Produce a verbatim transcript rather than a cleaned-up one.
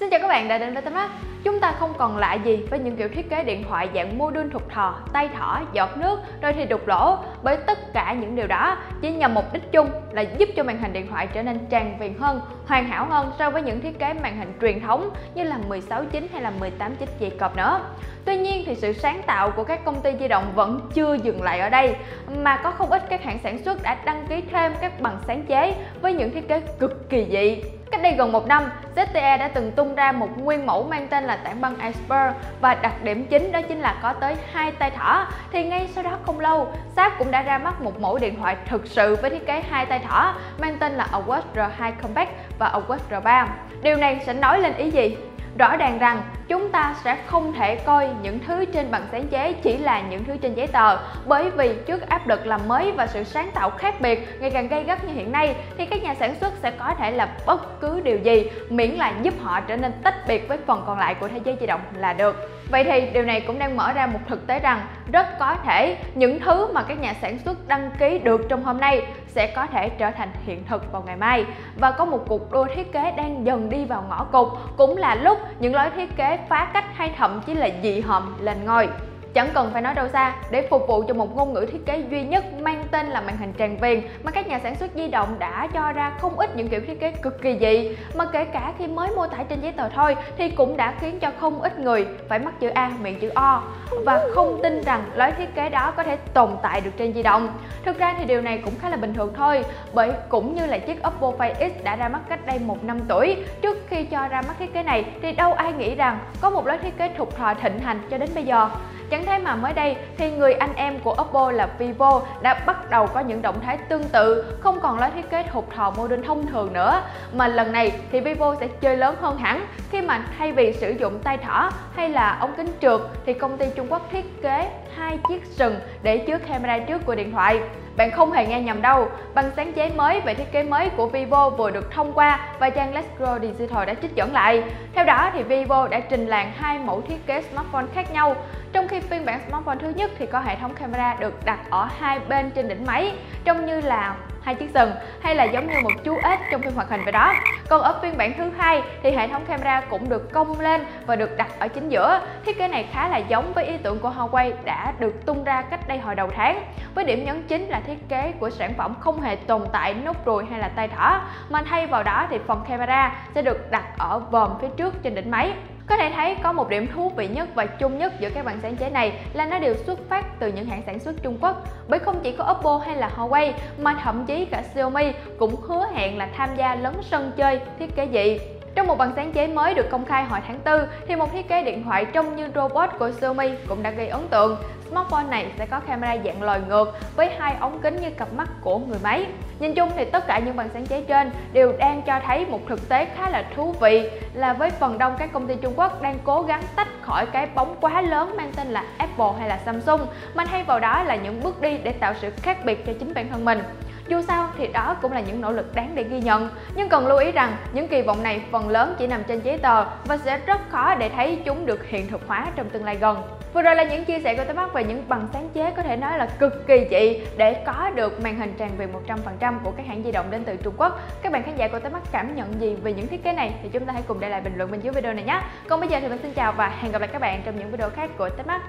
Xin chào các bạn đã đến với TechMag. Chúng ta không còn lạ gì với những kiểu thiết kế điện thoại dạng mô đun thục thò, tay thỏ, giọt nước, rồi thì đục lỗ, bởi tất cả những điều đó chỉ nhằm mục đích chung là giúp cho màn hình điện thoại trở nên tràn viền hơn, hoàn hảo hơn so với những thiết kế màn hình truyền thống như là mười sáu chấm chín hay là mười tám chấm chín gì cọp nữa. Tuy nhiên thì sự sáng tạo của các công ty di động vẫn chưa dừng lại ở đây, mà có không ít các hãng sản xuất đã đăng ký thêm các bằng sáng chế với những thiết kế cực kỳ dị. Cách đây gần một năm, Z T E đã từng tung ra một nguyên mẫu mang tên là tảng băng Iceberg và đặc điểm chính đó chính là có tới hai tay thỏ. Thì ngay sau đó không lâu, Sharp cũng đã ra mắt một mẫu điện thoại thực sự với thiết kế hai tay thỏ mang tên là Oppo R hai Compact và Oppo R ba. Điều này sẽ nói lên ý gì? Rõ ràng rằng chúng ta sẽ không thể coi những thứ trên bằng sáng chế chỉ là những thứ trên giấy tờ, bởi vì trước áp lực làm mới và sự sáng tạo khác biệt ngày càng gay gắt như hiện nay thì các nhà sản xuất sẽ có thể làm bất cứ điều gì miễn là giúp họ trở nên tách biệt với phần còn lại của thế giới di động là được. Vậy thì điều này cũng đang mở ra một thực tế rằng rất có thể những thứ mà các nhà sản xuất đăng ký được trong hôm nay sẽ có thể trở thành hiện thực vào ngày mai, và có một cuộc đua thiết kế đang dần đi vào ngõ cụt, cũng là lúc những lối thiết kế phá cách hay thậm chí là dị hợm lên ngôi. Chẳng cần phải nói đâu xa, để phục vụ cho một ngôn ngữ thiết kế duy nhất mang tên là màn hình tràn viền mà các nhà sản xuất di động đã cho ra không ít những kiểu thiết kế cực kỳ dị, mà kể cả khi mới mô tả trên giấy tờ thôi thì cũng đã khiến cho không ít người phải mắc chữ A miệng chữ O và không tin rằng lối thiết kế đó có thể tồn tại được trên di động. Thực ra thì điều này cũng khá là bình thường thôi, bởi cũng như là chiếc Oppo Find X đã ra mắt cách đây một năm tuổi, trước khi cho ra mắt thiết kế này thì đâu ai nghĩ rằng có một lối thiết kế thục thò thịnh hành cho đến bây giờ. Chẳng thế mà mới đây thì người anh em của Oppo là Vivo đã bắt đầu có những động thái tương tự, không còn lối thiết kế thục thò modern thông thường nữa, mà lần này thì Vivo sẽ chơi lớn hơn hẳn khi mà thay vì sử dụng tay thỏ hay là ống kính trượt thì công ty Trung Quốc thiết kế hai chiếc sừng để chứa camera trước của điện thoại. Bạn không hề nghe nhầm đâu, bằng sáng chế mới về thiết kế mới của Vivo vừa được thông qua và trang Letscrow Digital đã trích dẫn lại. Theo đó thì Vivo đã trình làng hai mẫu thiết kế smartphone khác nhau, trong khi phiên bản smartphone thứ nhất thì có hệ thống camera được đặt ở hai bên trên đỉnh máy, trông như là hai chiếc sừng hay là giống như một chú ếch trong phim hoạt hình vậy đó. Còn ở phiên bản thứ hai thì hệ thống camera cũng được cong lên và được đặt ở chính giữa. Thiết kế này khá là giống với ý tưởng của Huawei đã được tung ra cách đây hồi đầu tháng, với điểm nhấn chính là thiết kế của sản phẩm không hề tồn tại nốt ruồi hay là tay thỏ, mà thay vào đó thì phần camera sẽ được đặt ở vòm phía trước trên đỉnh máy. Có thể thấy có một điểm thú vị nhất và chung nhất giữa các bản sáng chế này là nó đều xuất phát từ những hãng sản xuất Trung Quốc, bởi không chỉ có Oppo hay là Huawei mà thậm chí cả Xiaomi cũng hứa hẹn là tham gia lấn sân chơi thiết kế dị. Trong một bằng sáng chế mới được công khai hồi tháng tư thì một thiết kế điện thoại trông như robot của Xiaomi cũng đã gây ấn tượng. Smartphone này sẽ có camera dạng lòi ngược với hai ống kính như cặp mắt của người máy. Nhìn chung thì tất cả những bằng sáng chế trên đều đang cho thấy một thực tế khá là thú vị, là với phần đông các công ty Trung Quốc đang cố gắng tách khỏi cái bóng quá lớn mang tên là Apple hay là Samsung, mà thay vào đó là những bước đi để tạo sự khác biệt cho chính bản thân mình. Dù sao thì đó cũng là những nỗ lực đáng để ghi nhận, nhưng cần lưu ý rằng những kỳ vọng này phần lớn chỉ nằm trên giấy tờ và sẽ rất khó để thấy chúng được hiện thực hóa trong tương lai gần. Vừa rồi là những chia sẻ của TechMag về những bằng sáng chế có thể nói là cực kỳ dị để có được màn hình tràn viền một trăm phần trăm của các hãng di động đến từ Trung Quốc. Các bạn khán giả của TechMag cảm nhận gì về những thiết kế này thì chúng ta hãy cùng để lại bình luận bên dưới video này nhé. Còn bây giờ thì mình xin chào và hẹn gặp lại các bạn trong những video khác của TechMag.